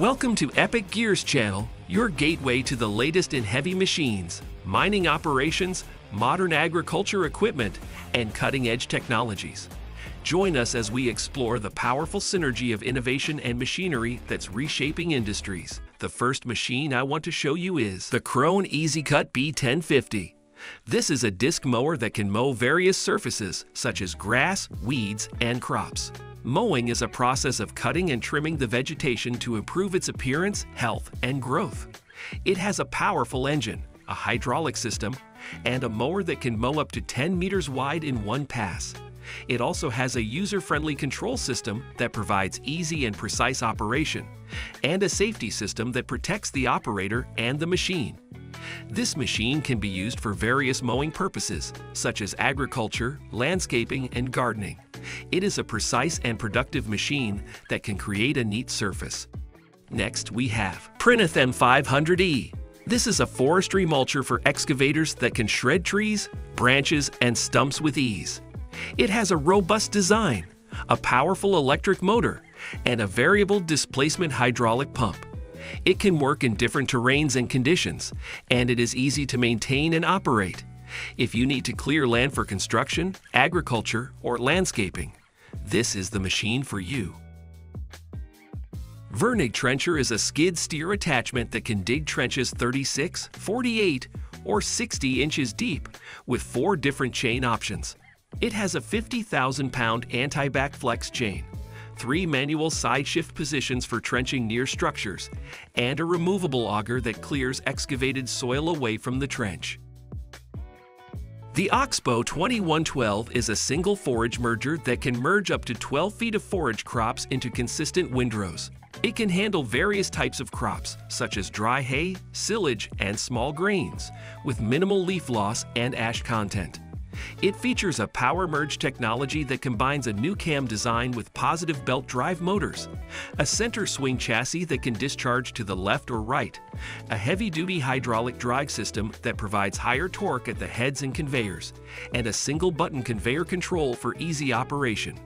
Welcome to Epic Gears Channel, your gateway to the latest in heavy machines, mining operations, modern agriculture equipment, and cutting-edge technologies. Join us as we explore the powerful synergy of innovation and machinery that's reshaping industries. The first machine I want to show you is the Krone EasyCut B1050. This is a disc mower that can mow various surfaces, such as grass, weeds, and crops. Mowing is a process of cutting and trimming the vegetation to improve its appearance, health, and growth. It has a powerful engine, a hydraulic system, and a mower that can mow up to 10 meters wide in one pass. It also has a user-friendly control system that provides easy and precise operation, and a safety system that protects the operator and the machine. This machine can be used for various mowing purposes, such as agriculture, landscaping, and gardening. It is a precise and productive machine that can create a neat surface. Next, we have Prinoth M500E. This is a forestry mulcher for excavators that can shred trees, branches, and stumps with ease. It has a robust design, a powerful electric motor, and a variable displacement hydraulic pump. It can work in different terrains and conditions, and it is easy to maintain and operate. If you need to clear land for construction, agriculture, or landscaping, this is the machine for you. Vernig Trencher is a skid steer attachment that can dig trenches 36, 48, or 60 inches deep with 4 different chain options. It has a 50,000-pound anti-back flex chain, 3 manual side shift positions for trenching near structures, and a removable auger that clears excavated soil away from the trench. The Oxbow 2112 is a single forage merger that can merge up to 12 feet of forage crops into consistent windrows. It can handle various types of crops, such as dry hay, silage, and small grains, with minimal leaf loss and ash content. It features a power merge technology that combines a new cam design with positive belt drive motors, a center swing chassis that can discharge to the left or right, a heavy-duty hydraulic drive system that provides higher torque at the heads and conveyors, and a single-button conveyor control for easy operation.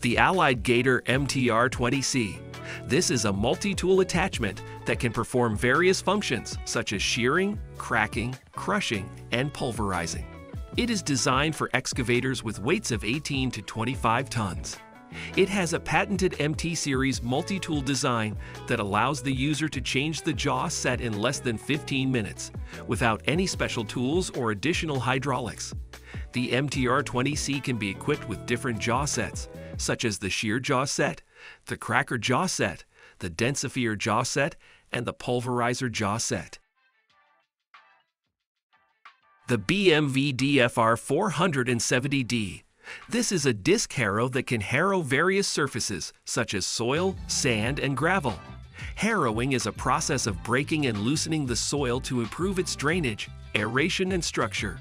The Allied Gator MTR-20C. This is a multi-tool attachment that can perform various functions such as shearing, cracking, crushing, and pulverizing. It is designed for excavators with weights of 18 to 25 tons. It has a patented MT series multi-tool design that allows the user to change the jaw set in less than 15 minutes without any special tools or additional hydraulics. The MTR-20C can be equipped with different jaw sets, such as the shear jaw set, the cracker jaw set, the densifier jaw set, and the pulverizer jaw set. The BMV DFR 470D. This is a disc harrow that can harrow various surfaces, such as soil, sand, and gravel. Harrowing is a process of breaking and loosening the soil to improve its drainage, aeration, and structure.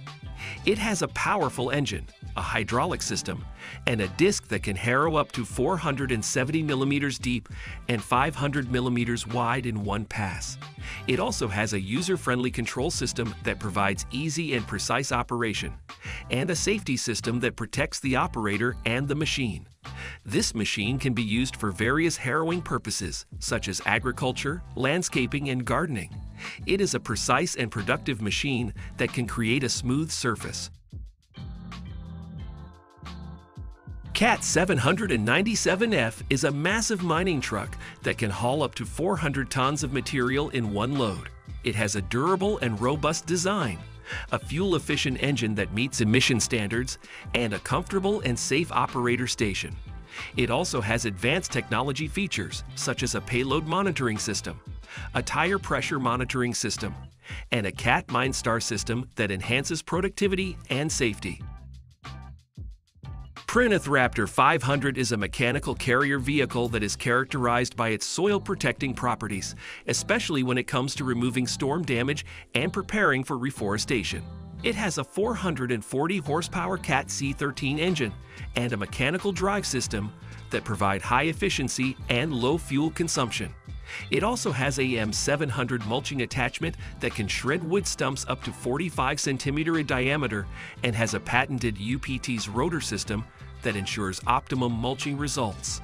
It has a powerful engine, a hydraulic system, and a disc that can harrow up to 470 millimeters deep and 500 millimeters wide in one pass. It also has a user-friendly control system that provides easy and precise operation, and a safety system that protects the operator and the machine. This machine can be used for various harrowing purposes, such as agriculture, landscaping, and gardening. It is a precise and productive machine that can create a smooth surface. CAT 797F is a massive mining truck that can haul up to 400 tons of material in one load. It has a durable and robust design, a fuel-efficient engine that meets emission standards, and a comfortable and safe operator station. It also has advanced technology features such as a payload monitoring system, a tire pressure monitoring system, and a Cat MineStar system that enhances productivity and safety. Prineth Raptor 500 is a mechanical carrier vehicle that is characterized by its soil-protecting properties, especially when it comes to removing storm damage and preparing for reforestation. It has a 440-horsepower Cat C13 engine and a mechanical drive system that provide high efficiency and low fuel consumption. It also has a M700 mulching attachment that can shred wood stumps up to 45 centimeters in diameter and has a patented UPT's rotor system that ensures optimum mulching results.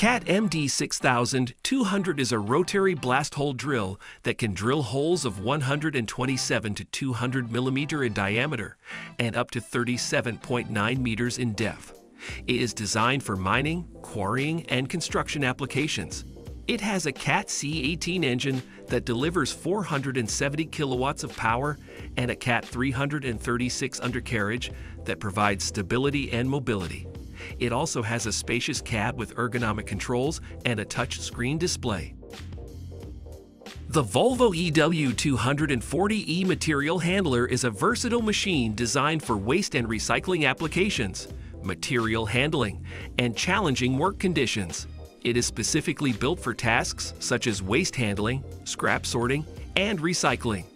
Cat MD6200 is a rotary blast hole drill that can drill holes of 127 to 200 mm in diameter and up to 37.9 meters in depth. It is designed for mining, quarrying, and construction applications. It has a Cat C18 engine that delivers 470 kilowatts of power and a Cat 336 undercarriage that provides stability and mobility. It also has a spacious cab with ergonomic controls and a touch-screen display. The Volvo EW240E material handler is a versatile machine designed for waste and recycling applications, material handling, and challenging work conditions. It is specifically built for tasks such as waste handling, scrap sorting, and recycling.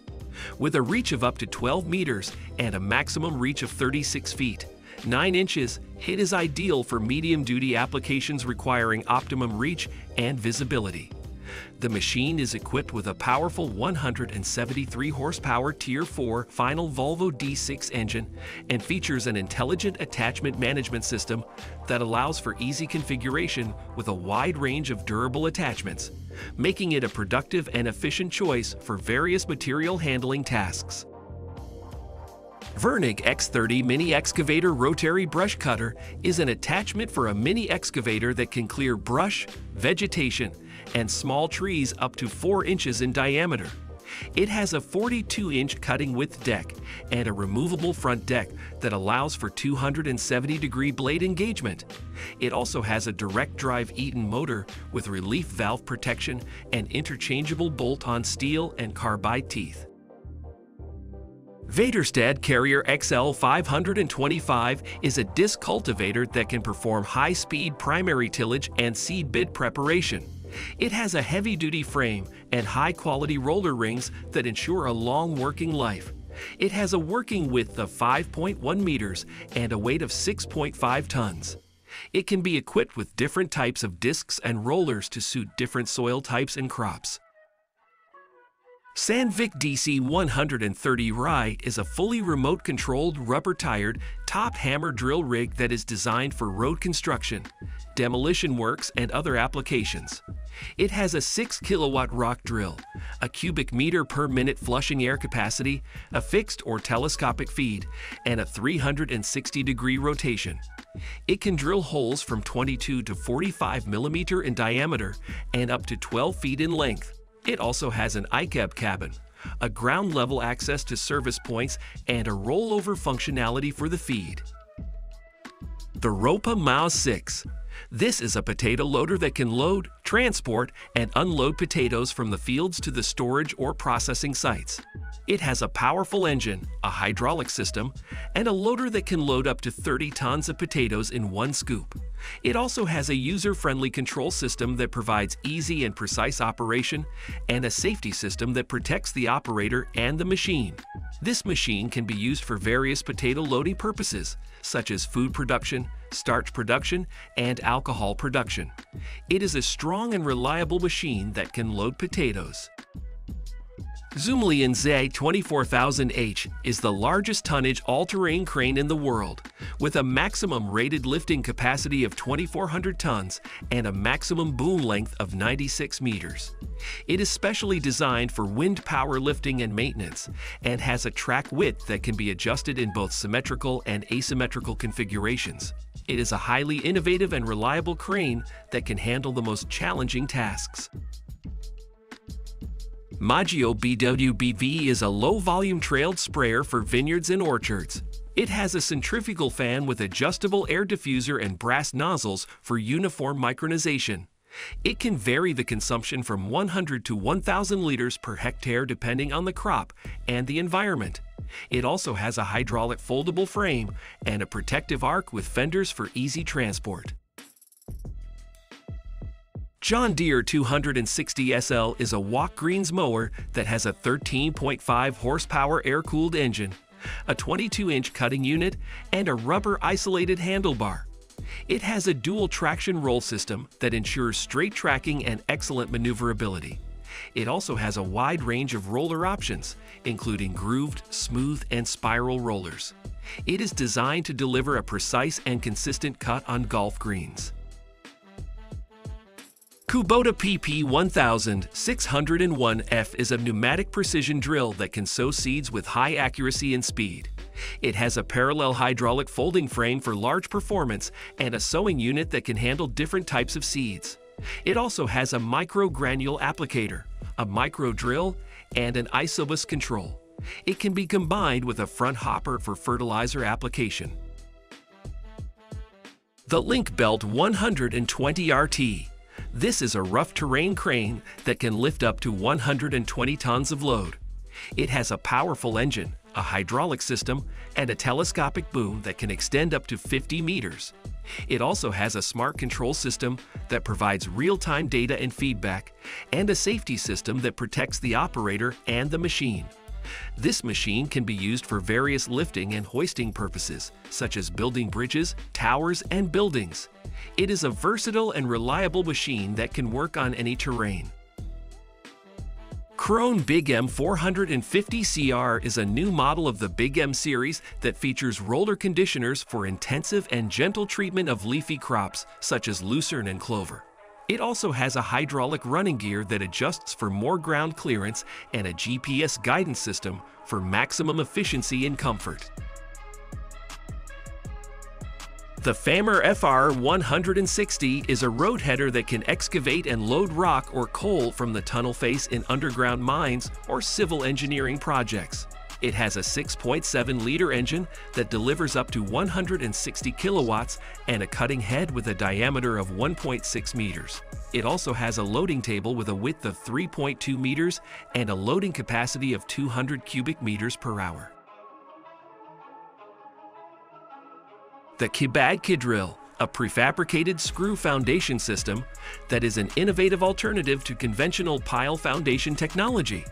With a reach of up to 12 meters and a maximum reach of 36 feet, 9 inches, it is ideal for medium-duty applications requiring optimum reach and visibility. The machine is equipped with a powerful 173 horsepower Tier 4 final Volvo D6 engine and features an intelligent attachment management system that allows for easy configuration with a wide range of durable attachments, making it a productive and efficient choice for various material handling tasks. Vernig X30 Mini Excavator Rotary Brush Cutter is an attachment for a mini excavator that can clear brush, vegetation, and small trees up to 4 inches in diameter. It has a 42-inch cutting width deck and a removable front deck that allows for 270-degree blade engagement. It also has a direct drive Eaton motor with relief valve protection and interchangeable bolt-on steel and carbide teeth. Vaderstad Carrier XL525 is a disc cultivator that can perform high-speed primary tillage and seed bed preparation. It has a heavy-duty frame and high-quality roller rings that ensure a long working life. It has a working width of 5.1 meters and a weight of 6.5 tons. It can be equipped with different types of discs and rollers to suit different soil types and crops. Sandvik DC-130 RI is a fully remote-controlled, rubber-tired, top-hammer drill rig that is designed for road construction, demolition works, and other applications. It has a 6-kilowatt rock drill, a cubic meter per minute flushing air capacity, a fixed or telescopic feed, and a 360-degree rotation. It can drill holes from 22 to 45 millimeter in diameter and up to 12 feet in length. It also has an ICAB cabin, a ground-level access to service points, and a rollover functionality for the feed. The Ropa Mile 6. This is a potato loader that can load, transport, and unload potatoes from the fields to the storage or processing sites. It has a powerful engine, a hydraulic system, and a loader that can load up to 30 tons of potatoes in one scoop. It also has a user-friendly control system that provides easy and precise operation, and a safety system that protects the operator and the machine. This machine can be used for various potato loading purposes, such as food production, starch production, and alcohol production. It is a strong and reliable machine that can load potatoes. Zoomlion ZY 24000H is the largest tonnage all-terrain crane in the world, with a maximum rated lifting capacity of 2,400 tons and a maximum boom length of 96 meters. It is specially designed for wind power lifting and maintenance, and has a track width that can be adjusted in both symmetrical and asymmetrical configurations. It is a highly innovative and reliable crane that can handle the most challenging tasks. Maggio BWBV is a low-volume trailed sprayer for vineyards and orchards. It has a centrifugal fan with adjustable air diffuser and brass nozzles for uniform micronization. It can vary the consumption from 100 to 1,000 liters per hectare depending on the crop and the environment. It also has a hydraulic foldable frame and a protective arc with fenders for easy transport. John Deere 260SL is a walk-greens mower that has a 13.5-horsepower air-cooled engine, a 22-inch cutting unit, and a rubber-isolated handlebar. It has a dual traction roll system that ensures straight tracking and excellent maneuverability. It also has a wide range of roller options, including grooved, smooth, and spiral rollers. It is designed to deliver a precise and consistent cut on golf greens. Kubota PP1601F is a pneumatic precision drill that can sow seeds with high accuracy and speed. It has a parallel hydraulic folding frame for large performance and a sowing unit that can handle different types of seeds. It also has a micro-granule applicator, a micro-drill, and an isobus control. It can be combined with a front hopper for fertilizer application. The Link Belt 120RT. This is a rough terrain crane that can lift up to 120 tons of load. It has a powerful engine, a hydraulic system, and a telescopic boom that can extend up to 50 meters. It also has a smart control system that provides real-time data and feedback, and a safety system that protects the operator and the machine. This machine can be used for various lifting and hoisting purposes, such as building bridges, towers, and buildings. It is a versatile and reliable machine that can work on any terrain. Krone Big M 450 CR is a new model of the Big M series that features roller conditioners for intensive and gentle treatment of leafy crops such as lucerne and clover. It also has a hydraulic running gear that adjusts for more ground clearance and a GPS guidance system for maximum efficiency and comfort. The FAMR FR-160 is a road header that can excavate and load rock or coal from the tunnel face in underground mines or civil engineering projects. It has a 6.7-liter engine that delivers up to 160 kilowatts and a cutting head with a diameter of 1.6 meters. It also has a loading table with a width of 3.2 meters and a loading capacity of 200 cubic meters per hour. The Kibag Kidrill, a prefabricated screw foundation system that is an innovative alternative to conventional pile foundation technology.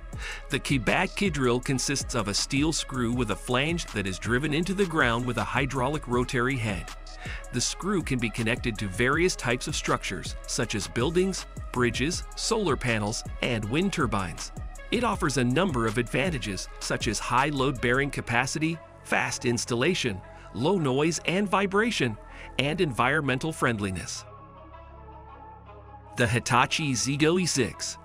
The Kibag Kidrill consists of a steel screw with a flange that is driven into the ground with a hydraulic rotary head. The screw can be connected to various types of structures, such as buildings, bridges, solar panels, and wind turbines. It offers a number of advantages, such as high load-bearing capacity, fast installation, low noise and vibration, and environmental friendliness. The Hitachi Zigo E6.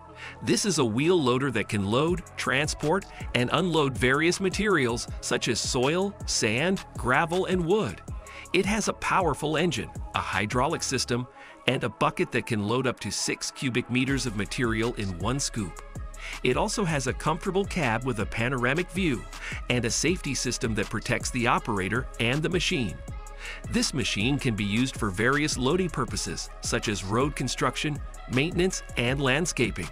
This is a wheel loader that can load, transport, and unload various materials such as soil, sand, gravel, and wood. It has a powerful engine, a hydraulic system, and a bucket that can load up to 6 cubic meters of material in one scoop. It also has a comfortable cab with a panoramic view and a safety system that protects the operator and the machine. This machine can be used for various loading purposes, such as road construction, maintenance, and landscaping.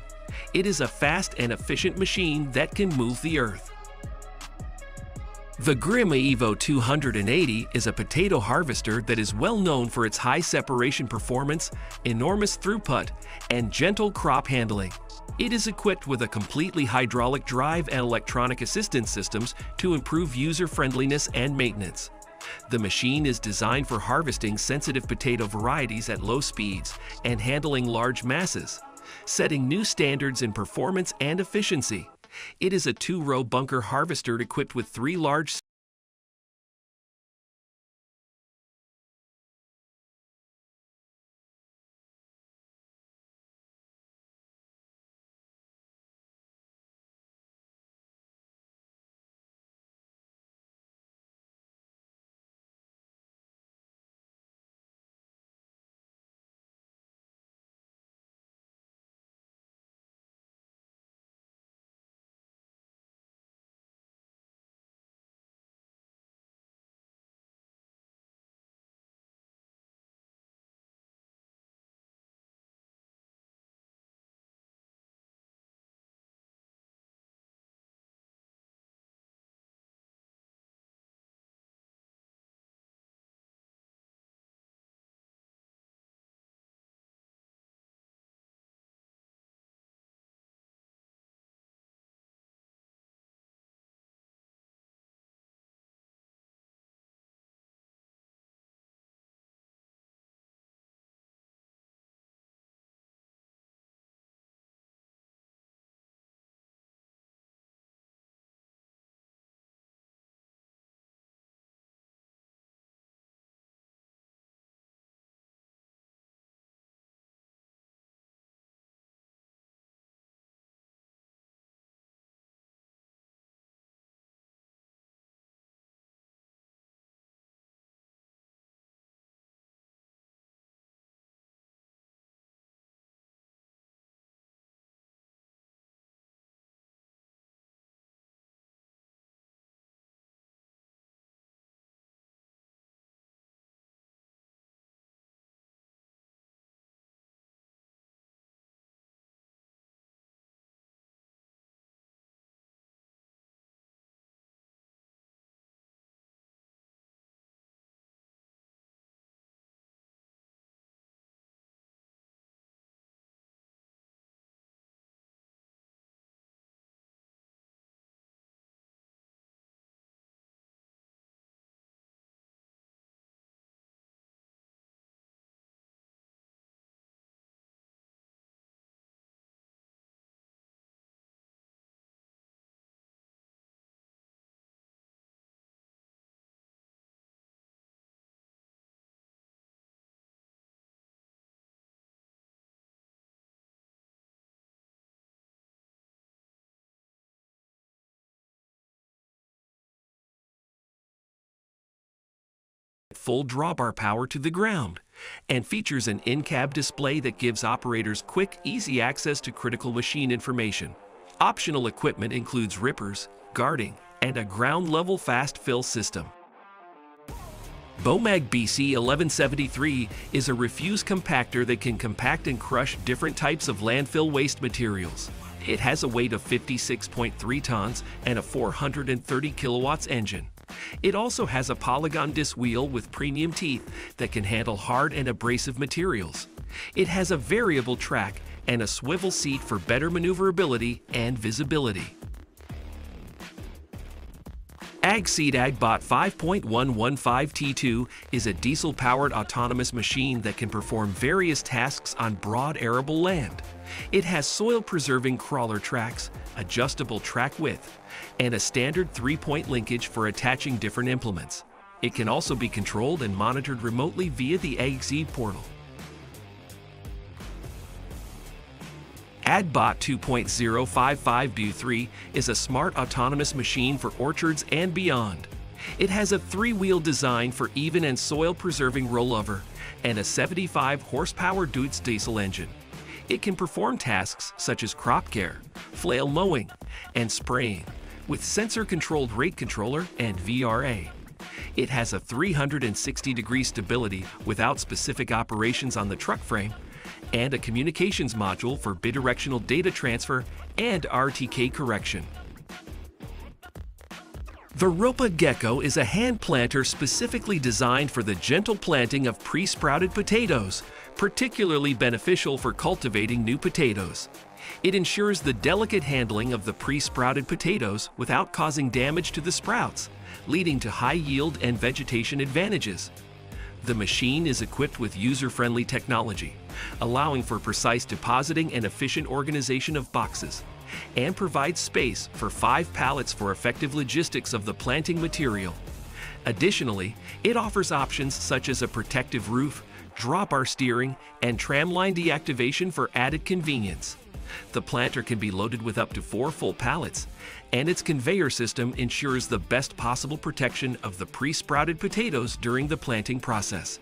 It is a fast and efficient machine that can move the earth. The Grimme Evo 280 is a potato harvester that is well known for its high separation performance, enormous throughput, and gentle crop handling. It is equipped with a completely hydraulic drive and electronic assistance systems to improve user-friendliness and maintenance. The machine is designed for harvesting sensitive potato varieties at low speeds and handling large masses, setting new standards in performance and efficiency. It is a two-row bunker harvester equipped with 3 large full drawbar power to the ground, and features an in-cab display that gives operators quick, easy access to critical machine information. Optional equipment includes rippers, guarding, and a ground-level fast-fill system. BOMAG BC-1173 is a refuse compactor that can compact and crush different types of landfill waste materials. It has a weight of 56.3 tons and a 430 kilowatts engine. It also has a polygon disc wheel with premium teeth that can handle hard and abrasive materials. It has a variable track and a swivel seat for better maneuverability and visibility. AgSeed AgBot 5.115T2 is a diesel-powered autonomous machine that can perform various tasks on broad arable land. It has soil-preserving crawler tracks, adjustable track width, and a standard three-point linkage for attaching different implements. It can also be controlled and monitored remotely via the AgSeed portal. AgBot 2.055B3 is a smart autonomous machine for orchards and beyond. It has a three-wheel design for even and soil-preserving rollover and a 75-horsepower Deutz diesel engine. It can perform tasks such as crop care, flail mowing, and spraying with sensor-controlled rate controller and VRA. It has a 360-degree stability without specific operations on the truck frame, and a communications module for bidirectional data transfer and RTK correction. The Ropa Gecko is a hand planter specifically designed for the gentle planting of pre-sprouted potatoes, particularly beneficial for cultivating new potatoes. It ensures the delicate handling of the pre-sprouted potatoes without causing damage to the sprouts, leading to high yield and vegetation advantages. The machine is equipped with user-friendly technology, allowing for precise depositing and efficient organization of boxes, and provides space for 5 pallets for effective logistics of the planting material. Additionally, it offers options such as a protective roof, drawbar steering, and tramline deactivation for added convenience. The planter can be loaded with up to 4 full pallets, and its conveyor system ensures the best possible protection of the pre-sprouted potatoes during the planting process.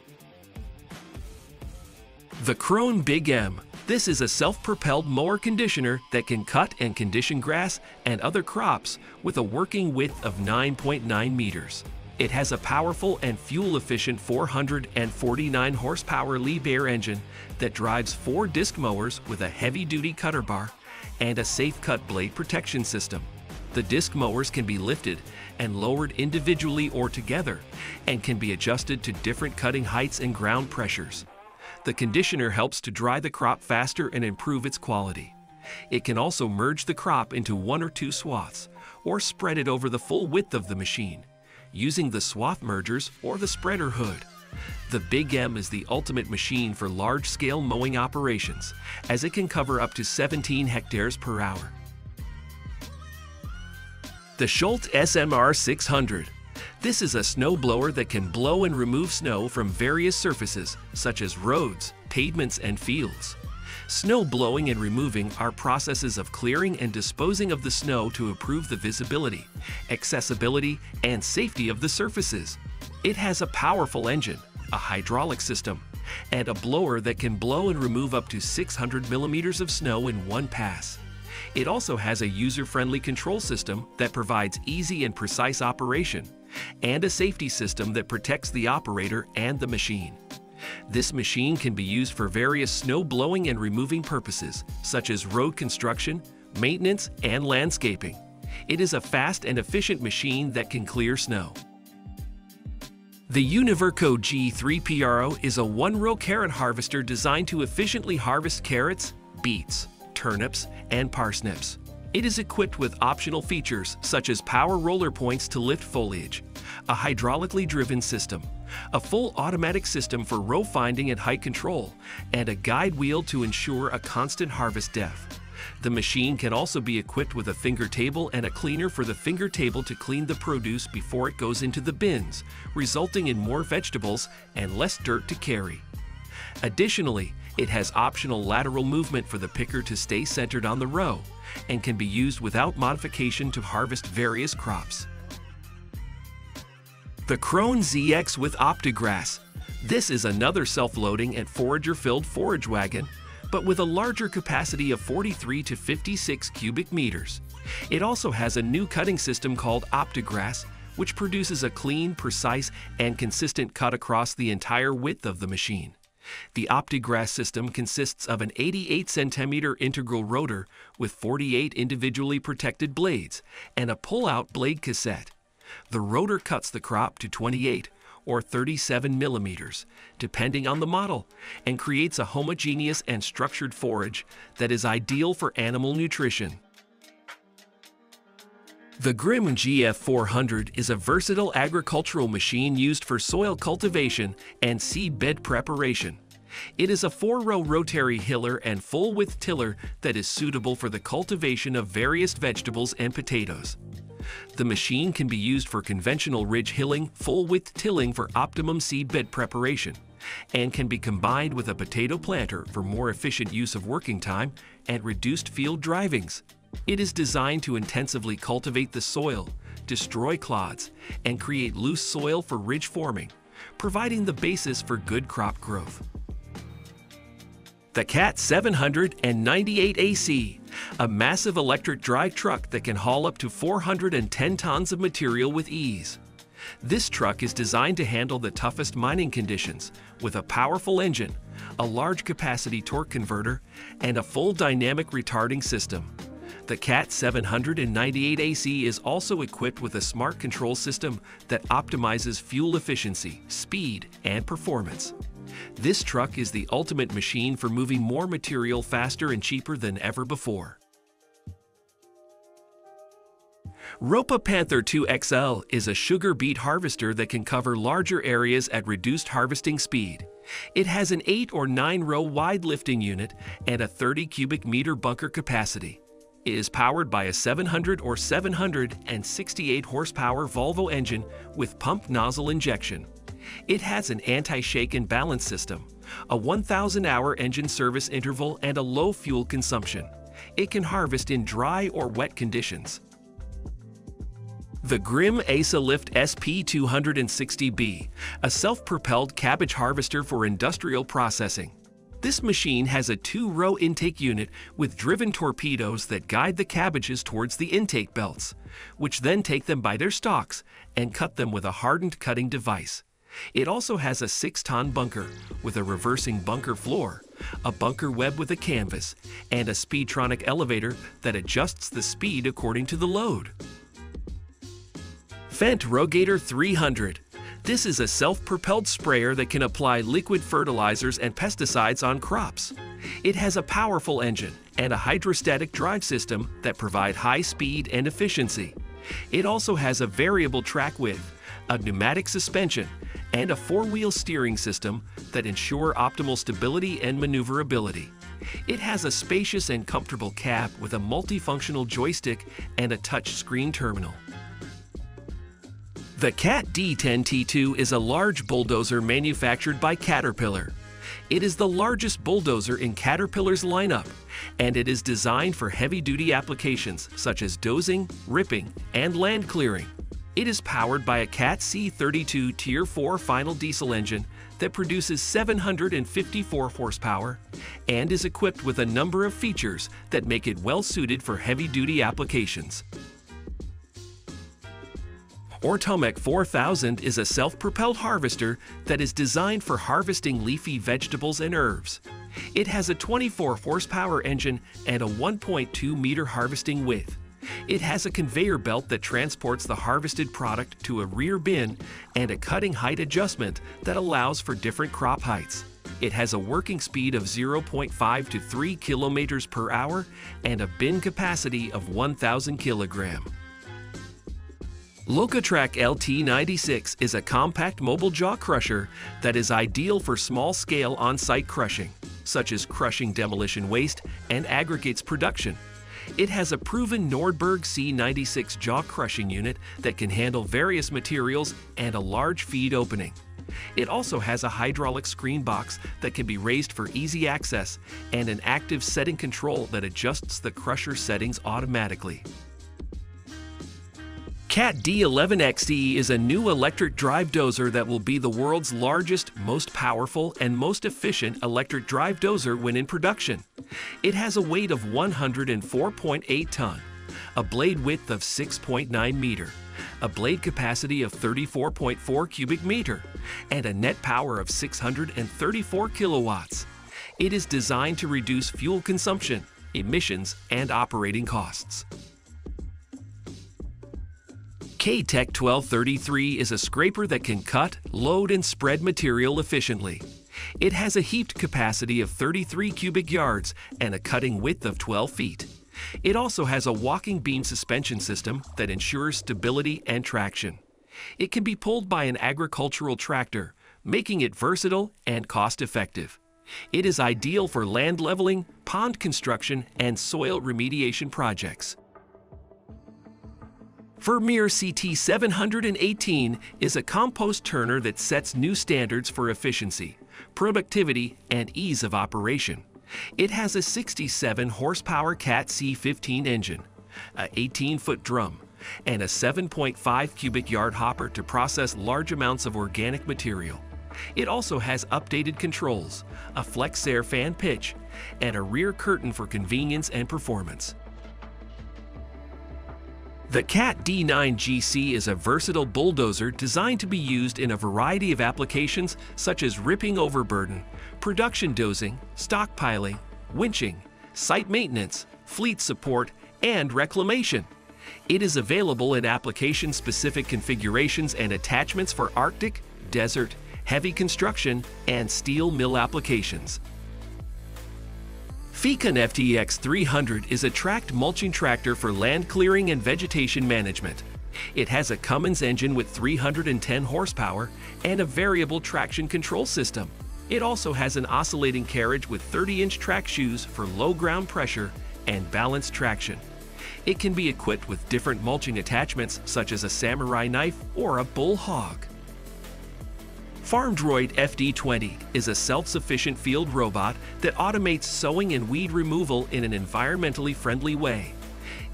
The Krone Big M. This is a self-propelled mower conditioner that can cut and condition grass and other crops with a working width of 9.9 meters. It has a powerful and fuel-efficient 449 horsepower Lee Bear engine that drives 4 disc mowers with a heavy-duty cutter bar and a safe-cut blade protection system. The disc mowers can be lifted and lowered individually or together and can be adjusted to different cutting heights and ground pressures. The conditioner helps to dry the crop faster and improve its quality. It can also merge the crop into 1 or 2 swaths, or spread it over the full width of the machine, using the swath mergers or the spreader hood. The Big M is the ultimate machine for large-scale mowing operations, as it can cover up to 17 hectares per hour. The Schultz SMR 600. This is a snowblower that can blow and remove snow from various surfaces, such as roads, pavements, and fields. Snow blowing and removing are processes of clearing and disposing of the snow to improve the visibility, accessibility, and safety of the surfaces. It has a powerful engine, a hydraulic system, and a blower that can blow and remove up to 600 millimeters of snow in one pass. It also has a user-friendly control system that provides easy and precise operation, and a safety system that protects the operator and the machine. This machine can be used for various snow blowing and removing purposes, such as road construction, maintenance, and landscaping. It is a fast and efficient machine that can clear snow. The Univerco G3PRO is a one-row carrot harvester designed to efficiently harvest carrots, beets, turnips, and parsnips. It is equipped with optional features such as power roller points to lift foliage, a hydraulically driven system, a full automatic system for row finding and height control, and a guide wheel to ensure a constant harvest depth. The machine can also be equipped with a finger table and a cleaner for the finger table to clean the produce before it goes into the bins, resulting in more vegetables and less dirt to carry. Additionally, it has optional lateral movement for the picker to stay centered on the row, and can be used without modification to harvest various crops. The Krone ZX with OptiGrass. This is another self-loading and forager-filled forage wagon, but with a larger capacity of 43 to 56 cubic meters. It also has a new cutting system called OptiGrass, which produces a clean, precise, and consistent cut across the entire width of the machine. The OptiGrass system consists of an 88 cm integral rotor with 48 individually protected blades and a pull-out blade cassette. The rotor cuts the crop to 28 or 37 millimeters, depending on the model, and creates a homogeneous and structured forage that is ideal for animal nutrition. The Grimme GF400 is a versatile agricultural machine used for soil cultivation and seed bed preparation. It is a 4-row rotary hiller and full-width tiller that is suitable for the cultivation of various vegetables and potatoes. The machine can be used for conventional ridge hilling, full-width tilling for optimum seed bed preparation, and can be combined with a potato planter for more efficient use of working time and reduced field drivings. It is designed to intensively cultivate the soil, destroy clods, and create loose soil for ridge forming, providing the basis for good crop growth. The Cat 798 AC, a massive electric drive truck that can haul up to 410 tons of material with ease. This truck is designed to handle the toughest mining conditions with a powerful engine, a large capacity torque converter, and a full dynamic retarding system. The Cat 798 AC is also equipped with a smart control system that optimizes fuel efficiency, speed, and performance. This truck is the ultimate machine for moving more material faster and cheaper than ever before. Ropa Panther 2XL is a sugar beet harvester that can cover larger areas at reduced harvesting speed. It has an 8 or 9-row wide lifting unit and a 30 cubic meter bunker capacity. It is powered by a 700 or 768 horsepower Volvo engine with pump nozzle injection. It has an anti-shake and balance system, a 1,000-hour engine service interval, and a low fuel consumption. It can harvest in dry or wet conditions. The Grimme ASA Lift SP260B, a self-propelled cabbage harvester for industrial processing. This machine has a 2-row intake unit with driven torpedoes that guide the cabbages towards the intake belts, which then take them by their stalks and cut them with a hardened cutting device. It also has a 6-ton bunker with a reversing bunker floor, a bunker web with a canvas, and a speedtronic elevator that adjusts the speed according to the load. Fendt Rogator 300. This is a self-propelled sprayer that can apply liquid fertilizers and pesticides on crops. It has a powerful engine and a hydrostatic drive system that provide high speed and efficiency. It also has a variable track width, a pneumatic suspension, and a 4-wheel steering system that ensure optimal stability and maneuverability. It has a spacious and comfortable cab with a multifunctional joystick and a touchscreen terminal. The Cat D10T2 is a large bulldozer manufactured by Caterpillar. It is the largest bulldozer in Caterpillar's lineup, and it is designed for heavy-duty applications such as dozing, ripping, and land clearing. It is powered by a Cat C32 Tier 4 final diesel engine that produces 754 horsepower and is equipped with a number of features that make it well-suited for heavy-duty applications. Ortomek 4000 is a self-propelled harvester that is designed for harvesting leafy vegetables and herbs. It has a 24-horsepower engine and a 1.2-meter harvesting width. It has a conveyor belt that transports the harvested product to a rear bin and a cutting height adjustment that allows for different crop heights. It has a working speed of 0.5 to 3 kilometers per hour and a bin capacity of 1,000 kilograms. Locatrack LT96 is a compact mobile jaw crusher that is ideal for small-scale on-site crushing, such as crushing demolition waste and aggregates production. It has a proven Nordberg C96 jaw crushing unit that can handle various materials and a large feed opening. It also has a hydraulic screen box that can be raised for easy access and an active setting control that adjusts the crusher settings automatically. Cat D11XE is a new electric drive dozer that will be the world's largest, most powerful, and most efficient electric drive dozer when in production. It has a weight of 104.8 ton, a blade width of 6.9 meter, a blade capacity of 34.4 cubic meter, and a net power of 634 kilowatts. It is designed to reduce fuel consumption, emissions, and operating costs. K-Tech 1233 is a scraper that can cut, load, and spread material efficiently. It has a heaped capacity of 33 cubic yards and a cutting width of 12 feet. It also has a walking beam suspension system that ensures stability and traction. It can be pulled by an agricultural tractor, making it versatile and cost-effective. It is ideal for land leveling, pond construction, and soil remediation projects. Vermeer CT 718 is a compost turner that sets new standards for efficiency, productivity, and ease of operation. It has a 67 horsepower Cat C15 engine, a 18-foot drum, and a 7.5 cubic yard hopper to process large amounts of organic material. It also has updated controls, a flex-air fan pitch, and a rear curtain for convenience and performance. The Cat D9GC is a versatile bulldozer designed to be used in a variety of applications such as ripping overburden, production dozing, stockpiling, winching, site maintenance, fleet support, and reclamation. It is available in application-specific configurations and attachments for Arctic, desert, heavy construction, and steel mill applications. Fikon FTX 300 is a tracked mulching tractor for land clearing and vegetation management. It has a Cummins engine with 310 horsepower and a variable traction control system. It also has an oscillating carriage with 30-inch track shoes for low ground pressure and balanced traction. It can be equipped with different mulching attachments such as a samurai knife or a bull hog. FarmDroid FD20 is a self-sufficient field robot that automates sowing and weed removal in an environmentally friendly way.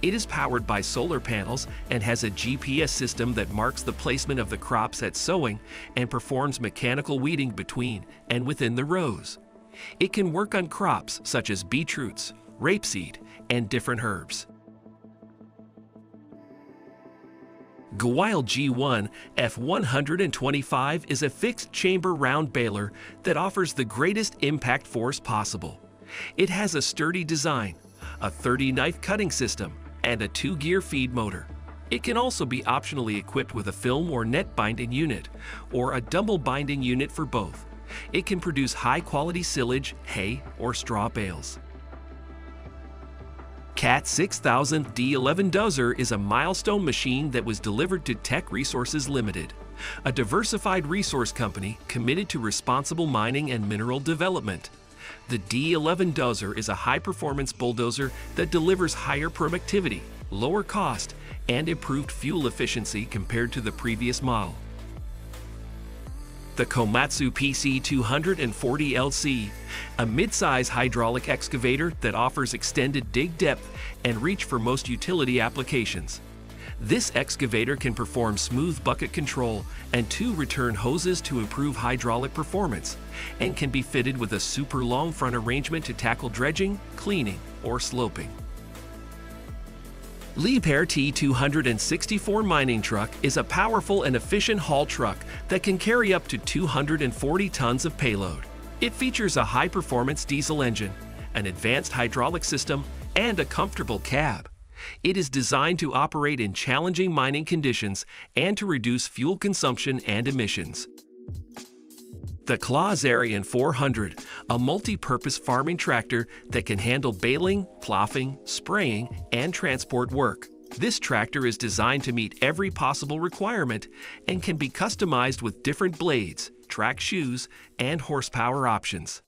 It is powered by solar panels and has a GPS system that marks the placement of the crops at sowing and performs mechanical weeding between and within the rows. It can work on crops such as beetroots, rapeseed, and different herbs. Gwild G1 F125 is a fixed-chamber round baler that offers the greatest impact force possible. It has a sturdy design, a 30-knife cutting system, and a 2-gear feed motor. It can also be optionally equipped with a film or net binding unit, or a dumble binding unit for both. It can produce high-quality silage, hay, or straw bales. Cat 6000 D11 Dozer is a milestone machine that was delivered to Tech Resources Limited, a diversified resource company committed to responsible mining and mineral development. The D11 Dozer is a high-performance bulldozer that delivers higher productivity, lower cost, and improved fuel efficiency compared to the previous model. The Komatsu PC240LC, a mid-size hydraulic excavator that offers extended dig depth and reach for most utility applications. This excavator can perform smooth bucket control and 2 return hoses to improve hydraulic performance, and can be fitted with a super long front arrangement to tackle dredging, cleaning, or sloping. Liebherr T264 mining truck is a powerful and efficient haul truck that can carry up to 240 tons of payload. It features a high-performance diesel engine, an advanced hydraulic system, and a comfortable cab. It is designed to operate in challenging mining conditions and to reduce fuel consumption and emissions. The Clausarian 400, a multi-purpose farming tractor that can handle baling, ploughing, spraying, and transport work. This tractor is designed to meet every possible requirement and can be customized with different blades, track shoes, and horsepower options.